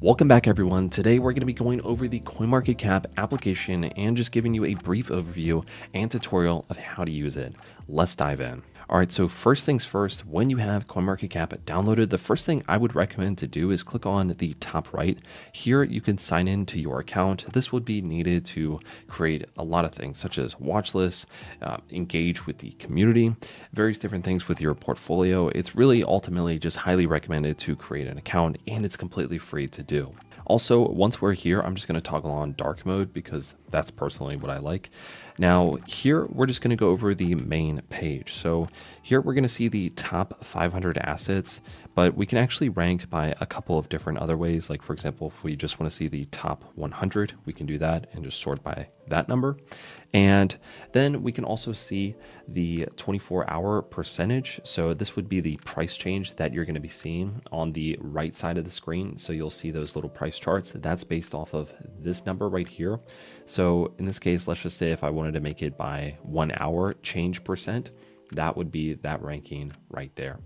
Welcome back, everyone. Today we're going to be going over the CoinMarketCap application and just giving you a brief overview and tutorial of how to use it. Let's dive in. All right, so first things first, when you have CoinMarketCap downloaded, the first thing I would recommend to do is click on the top right. Here you can sign in to your account. This would be needed to create a lot of things such as watch lists, engage with the community, various different things with your portfolio. It's really ultimately just highly recommended to create an account, and it's completely free to do. Also, once we're here, I'm just going to toggle on dark mode because that's personally what I like. Now here, we're just going to go over the main page. So here we're going to see the top 500 assets, but we can actually rank by a couple of different other ways. Like for example, if we just want to see the top 100, we can do that and just sort by that number. And then we can also see the 24-hour percentage. So this would be the price change that you're going to be seeing on the right side of the screen. So you'll see those little price charts. That's based off of this number right here. So in this case, let's just say if I wanted to make it by 1 hour change percent, that would be that ranking right there.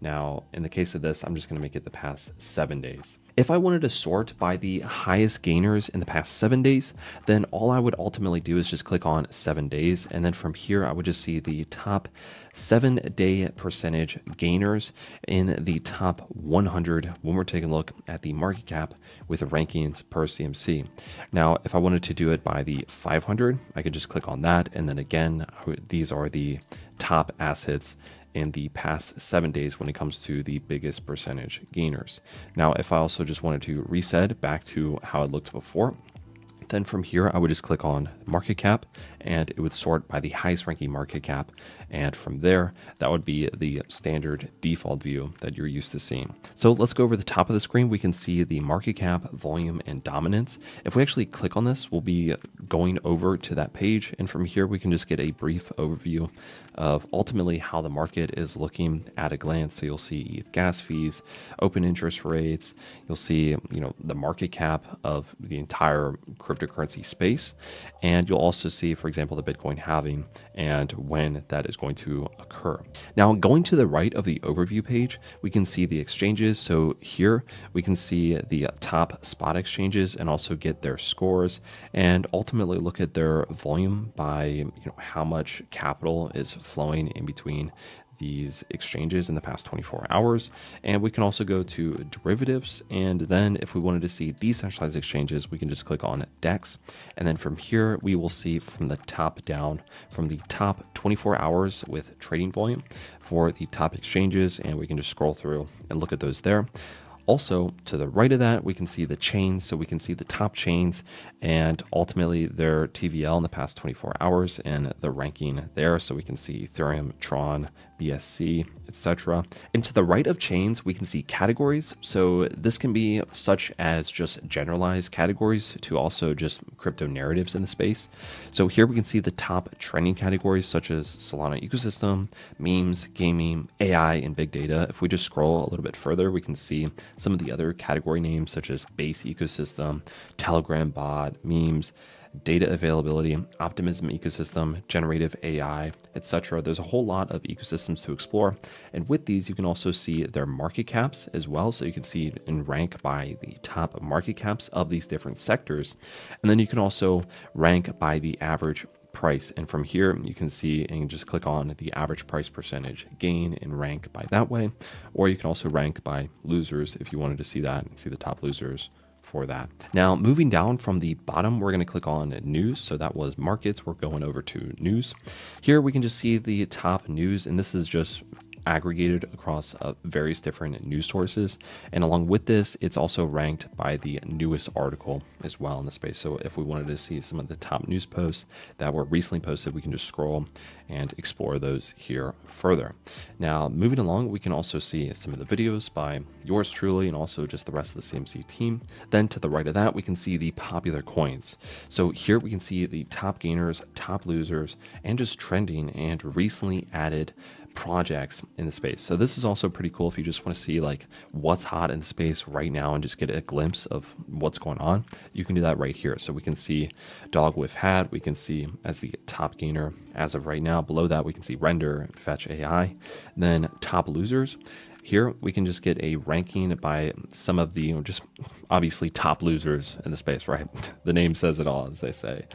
Now, in the case of this, I'm just going to make it the past 7 days. If I wanted to sort by the highest gainers in the past 7 days, then all I would ultimately do is just click on 7 days. And then from here, I would just see the top 7 day percentage gainers in the top 100 when we're taking a look at the market cap with rankings per CMC. Now, if I wanted to do it by the 500, I could just click on that. And then again, these are the top assets in the past 7 days when it comes to the biggest percentage gainers. Now, if I also just wanted to reset back to how it looked before, then from here, I would just click on market cap and it would sort by the highest ranking market cap. And from there, that would be the standard default view that you're used to seeing. So let's go over the top of the screen. We can see the market cap, volume, and dominance. If we actually click on this, we'll be going over to that page. And from here, we can just get a brief overview of ultimately how the market is looking at a glance. So you'll see ETH gas fees, open interest rates. You'll see, the market cap of the entire cryptocurrency space. And you'll also see, for example, the Bitcoin halving and when that is going to occur. Now, going to the right of the overview page, we can see the exchanges. So here we can see the top spot exchanges and also get their scores and ultimately look at their volume by how much capital is flowing in between these exchanges in the past 24 hours. And we can also go to derivatives. And then if we wanted to see decentralized exchanges, we can just click on DEX. And then from here, we will see from the top down, from the top 24 hours with trading volume for the top exchanges. And we can just scroll through and look at those there. Also, to the right of that, we can see the chains. So we can see the top chains and ultimately their TVL in the past 24 hours and the ranking there. So we can see Ethereum, Tron, BSC, etc. And to the right of chains, we can see categories. So this can be such as just generalized categories to also just crypto narratives in the space. So here we can see the top trending categories such as Solana ecosystem, memes, gaming, AI, and big data. If we just scroll a little bit further, we can see some of the other category names such as base ecosystem, Telegram bot, memes, data availability, optimism ecosystem, generative AI, etc. There's a whole lot of ecosystems to explore. And with these, you can also see their market caps as well. So you can see and rank by the top market caps of these different sectors. And then you can also rank by the average price. And from here, you can see and just click on the average price percentage gain and rank by that way. Or you can also rank by losers if you wanted to see that and see the top losers for that. Now, moving down from the bottom, we're going to click on news. So that was markets. We're going over to news. Here we can just see the top news. And this is just aggregated across various different news sources. And along with this, it's also ranked by the newest article as well in the space. So if we wanted to see some of the top news posts that were recently posted, we can just scroll and explore those here further. Now, moving along, we can also see some of the videos by yours truly and also just the rest of the CMC team. Then to the right of that, we can see the popular coins. So here we can see the top gainers, top losers, and just trending and recently added projects in the space. So this is also pretty cool if you just want to see like what's hot in the space right now and just get a glimpse of what's going on. You can do that right here. So we can see Dogwifhat, we can see as the top gainer as of right now. Below that, we can see Render, Fetch AI, then top losers. Here we can just get a ranking by some of the, you know, just obviously top losers in the space, right? The name says it all, as they say.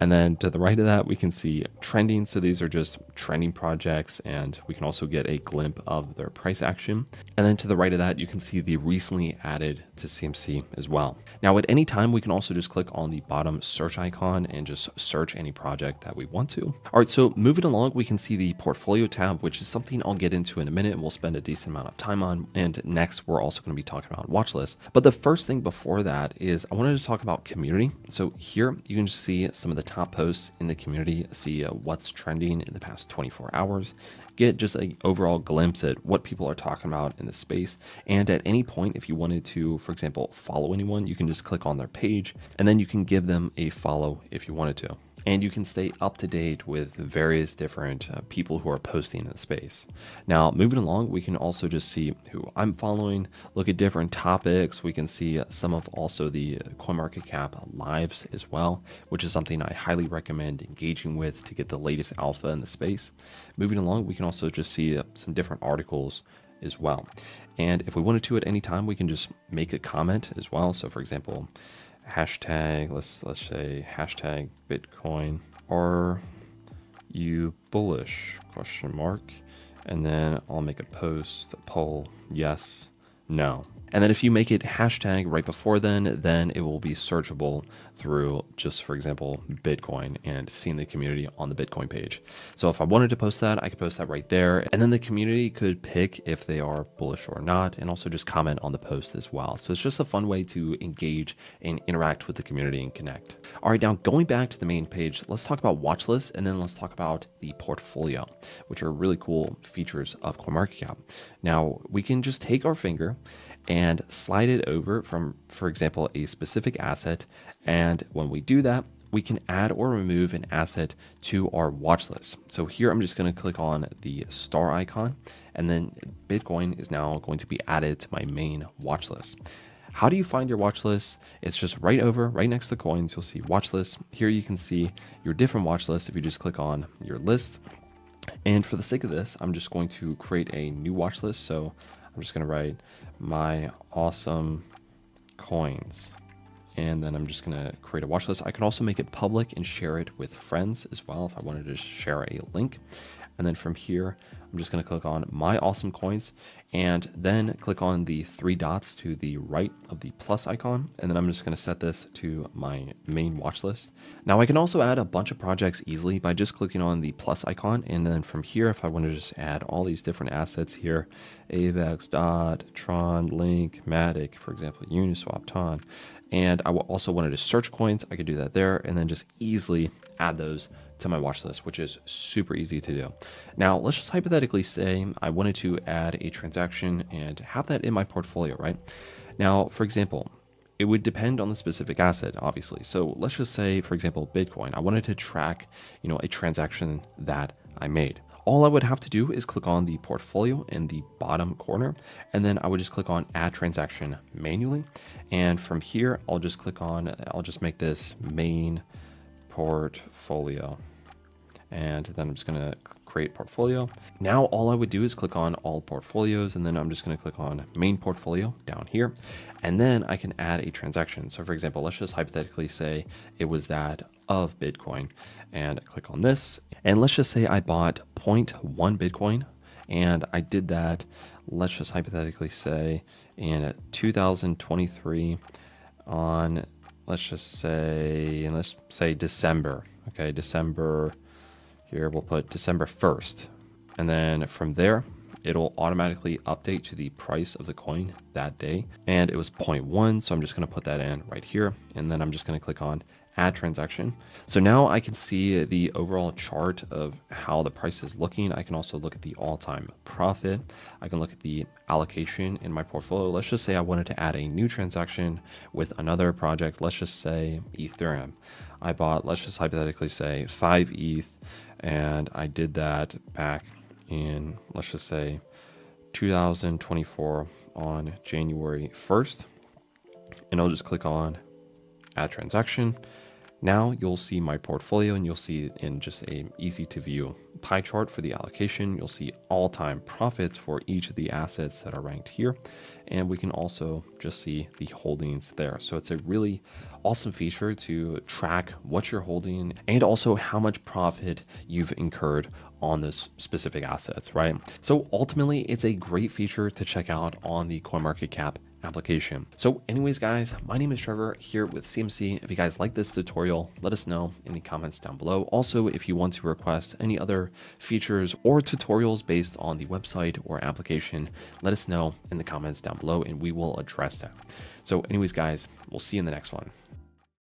And then to the right of that, we can see trending. So these are just trending projects, and we can also get a glimpse of their price action. And then to the right of that, you can see the recently added to CMC as well. Now at any time, we can also just click on the bottom search icon and just search any project that we want to. All right, so moving along, we can see the portfolio tab, which is something I'll get into in a minute and we'll spend a decent amount of time on. And next, we're also going to be talking about watch lists. But the first thing before that is I wanted to talk about community. So here you can just see some of the top posts in the community, see what's trending in the past 24 hours, get just an overall glimpse at what people are talking about in the space. And at any point, if you wanted to, for example, follow anyone, you can just click on their page and then you can give them a follow if you wanted to. And you can stay up to date with various different people who are posting in the space. Now, moving along, we can also just see who I'm following, look at different topics. We can see some of also the CoinMarketCap lives as well, which is something I highly recommend engaging with to get the latest alpha in the space. Moving along, we can also just see some different articles as well. And if we wanted to at any time, we can just make a comment as well. So for example, hashtag, let's say hashtag Bitcoin, are you bullish, question mark, and then I'll make a post, a poll, yes, no. And then if you make it hashtag right before then it will be searchable through just, for example, Bitcoin and seeing the community on the Bitcoin page. So if I wanted to post that, I could post that right there. And then the community could pick if they are bullish or not, and also just comment on the post as well. So it's just a fun way to engage and interact with the community and connect. All right, now going back to the main page, let's talk about watch lists, and then let's talk about the portfolio, which are really cool features of CoinMarketCap. Now we can just take our finger and slide it over from, for example, a specific asset. And when we do that, we can add or remove an asset to our watch list. So here I'm just going to click on the star icon, and then Bitcoin is now going to be added to my main watch list. How do you find your watch list? It's just right over, right next to coins, you'll see watch list. Here you can see your different watch list if you just click on your list. And for the sake of this, I'm just going to create a new watch list. So I'm just going to write my awesome coins, and then I'm just going to create a watch list. I can also make it public and share it with friends as well if I wanted to share a link. And then from here, I'm just going to click on my awesome coins and then click on the three dots to the right of the plus icon. And then I'm just going to set this to my main watch list. Now I can also add a bunch of projects easily by just clicking on the plus icon. And then from here, if I want to just add all these different assets here, AVAX, Dot, Tron, Link, Matic, for example, Uniswap, Ton. And I also wanted to search coins. I could do that there and then just easily add those to my watch list, which is super easy to do. Now, let's just hypothetically say I wanted to add a transaction and have that in my portfolio, right? Now, for example, it would depend on the specific asset, obviously. So let's just say, for example, Bitcoin. I wanted to track, you know, a transaction that I made. All I would have to do is click on the portfolio in the bottom corner, and then I would just click on add transaction manually. And from here, I'll just click on, I'll just make this main portfolio. And then I'm just going to create portfolio. Now all I would do is click on all portfolios, and then I'm just going to click on main portfolio down here, and then I can add a transaction. So for example, let's just hypothetically say it was that of Bitcoin, and I click on this, and let's just say I bought 0.1 Bitcoin, and I did that, let's just hypothetically say in 2023 on, let's say December. Okay, December, here we'll put December 1st. And then from there, it'll automatically update to the price of the coin that day. And it was 0.1, so I'm just gonna put that in right here. And then I'm just gonna click on add transaction. So now I can see the overall chart of how the price is looking. I can also look at the all-time profit. I can look at the allocation in my portfolio. Let's just say I wanted to add a new transaction with another project. Let's just say Ethereum. I bought, let's just hypothetically say 5 ETH, and I did that back in, let's just say 2024 on January 1st. And I'll just click on add transaction. Now you'll see my portfolio, and you'll see in just an easy to view pie chart for the allocation. You'll see all time profits for each of the assets that are ranked here. And we can also just see the holdings there. So it's a really awesome feature to track what you're holding and also how much profit you've incurred on those specific assets, right? So ultimately it's a great feature to check out on the CoinMarketCap application. So anyways, guys, my name is Trevor here with CMC. If you guys like this tutorial, let us know in the comments down below. Also, if you want to request any other features or tutorials based on the website or application, let us know in the comments down below and we will address that. So anyways, guys, we'll see you in the next one.